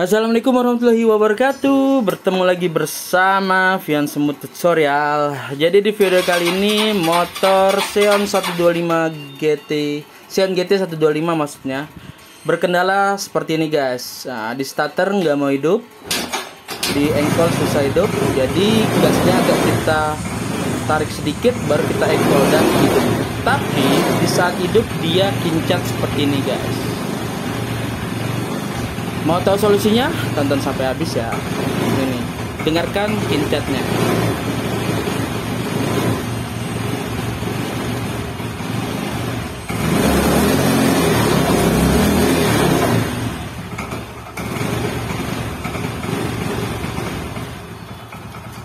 Assalamualaikum warahmatullahi wabarakatuh. Bertemu lagi bersama Fyan Semut Tutorial. Jadi di video kali ini motor Xeon 125 GT, Xeon GT 125 maksudnya, berkendala seperti ini guys. Nah, di starter nggak mau hidup, di engkol susah hidup. Jadi gasnya agak kita tarik sedikit baru kita engkol dan hidup. Tapi di saat hidup dia kincat seperti ini guys. Mau tahu solusinya? Tonton sampai habis ya. Ini, dengarkan kincatnya.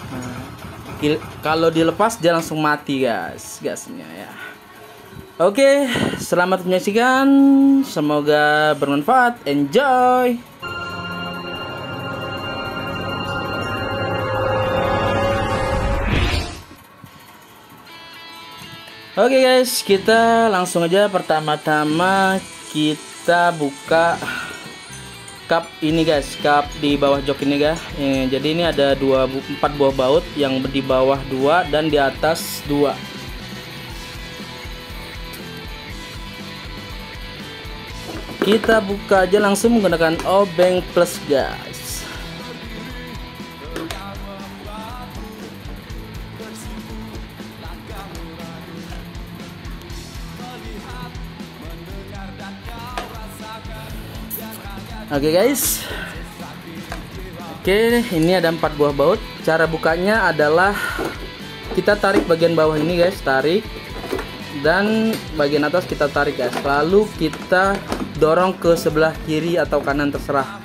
Nah, kalau dilepas dia langsung mati guys, gasnya ya. Oke, selamat menyaksikan. Semoga bermanfaat. Enjoy. Oke guys, kita langsung aja. Pertama-tama kita buka cup ini guys, cup di bawah jok ini guys. Jadi ini ada 4 buah baut, yang di bawah 2 dan di atas 2. Kita buka aja langsung menggunakan obeng plus guys. Oke guys. Oke, ini ada 4 buah baut. Cara bukanya adalah kita tarik bagian bawah ini guys, tarik, dan bagian atas kita tarik guys. Lalu kita dorong ke sebelah kiri atau kanan terserah.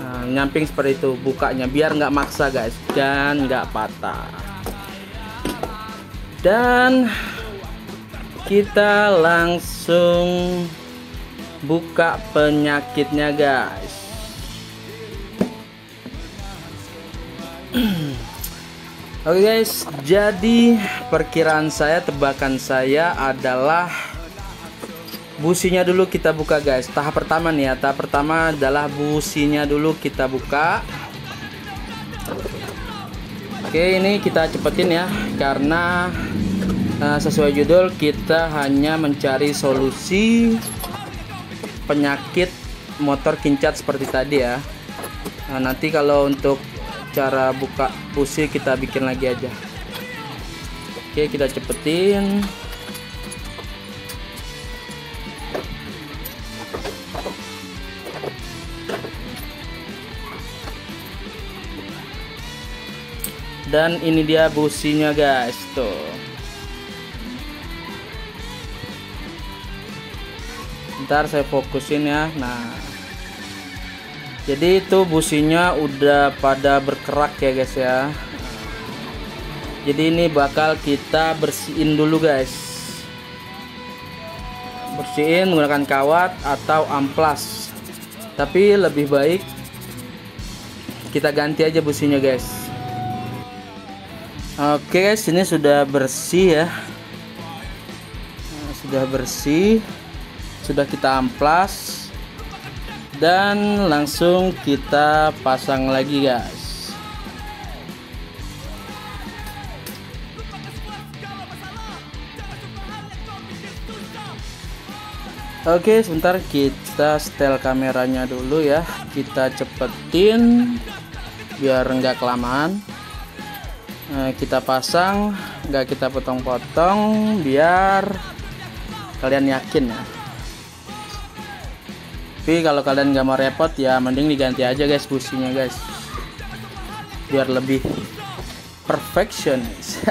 Nah, nyamping seperti itu bukanya biar nggak maksa guys dan nggak patah. Dan kita langsung buka penyakitnya guys. Oke guys, jadi perkiraan saya, tebakan saya adalah businya dulu kita buka guys. Tahap pertama nih ya, tahap pertama adalah businya dulu kita buka. Oke, ini kita cepetin ya, karena sesuai judul kita hanya mencari solusi penyakit motor kincat seperti tadi ya. Nah, nanti kalau untuk cara buka busi kita bikin lagi aja. Oke, kita cepetin. Dan ini dia businya guys, tuh. Ntar saya fokusin ya. Nah, jadi itu businya udah pada berkerak ya guys ya. Jadi ini bakal kita bersihin dulu guys. Bersihin menggunakan kawat atau amplas. Tapi lebih baik kita ganti aja businya guys. Oke guys, ini sudah bersih ya. Sudah bersih, sudah kita amplas, dan langsung kita pasang lagi guys. Oke, sebentar kita setel kameranya dulu ya. Kita cepetin biar nggak kelamaan. Nah, kita pasang, nggak kita potong-potong biar kalian yakin ya. Tapi kalau kalian nggak mau repot ya mending diganti aja guys businya guys, biar lebih perfectionist.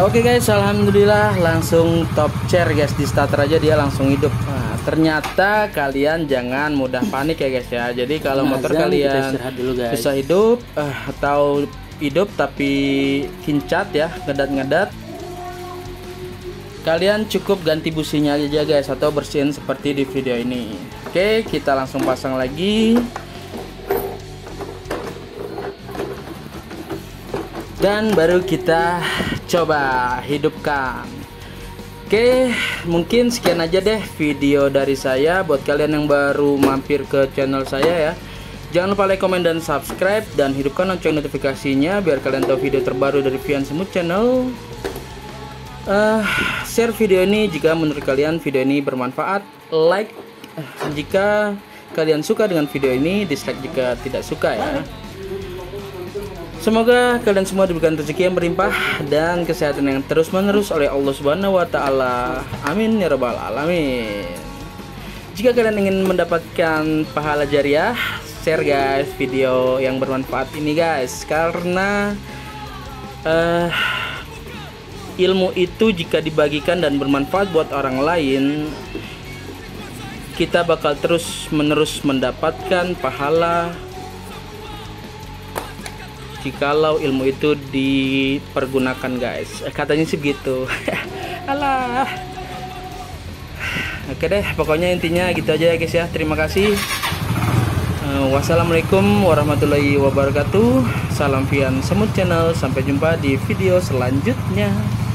Oke guys, alhamdulillah langsung top chair guys, di starter aja dia langsung hidup. Nah, ternyata kalian jangan mudah panik ya guys ya. Jadi kalau motor kalian susah hidup atau hidup tapi kincat ya, ngedat-ngedat, Kalian cukup ganti businya aja guys, atau bersihin seperti di video ini. Oke, kita langsung pasang lagi. Dan baru kita coba hidupkan. Oke, mungkin sekian aja deh video dari saya. Buat kalian yang baru mampir ke channel saya ya, jangan lupa like, komen, dan subscribe, dan hidupkan lonceng notifikasinya biar kalian tahu video terbaru dari Fyan Semut Channel. Share video ini jika menurut kalian video ini bermanfaat, like jika kalian suka dengan video ini, dislike jika tidak suka ya. Semoga kalian semua diberikan rezeki yang berlimpah dan kesehatan yang terus-menerus oleh Allah Subhanahu wa Ta'ala. Amin ya Rabbal 'Alamin. Jika kalian ingin mendapatkan pahala jariah, share guys video yang bermanfaat ini guys, karena ilmu itu jika dibagikan dan bermanfaat buat orang lain, kita bakal terus menerus mendapatkan pahala jikalau ilmu itu dipergunakan guys, katanya sih begitu. Alah, oke deh, pokoknya intinya gitu aja ya guys ya. Terima kasih. Wassalamualaikum warahmatullahi wabarakatuh. Salam Fyan Semut Channel. Sampai jumpa di video selanjutnya.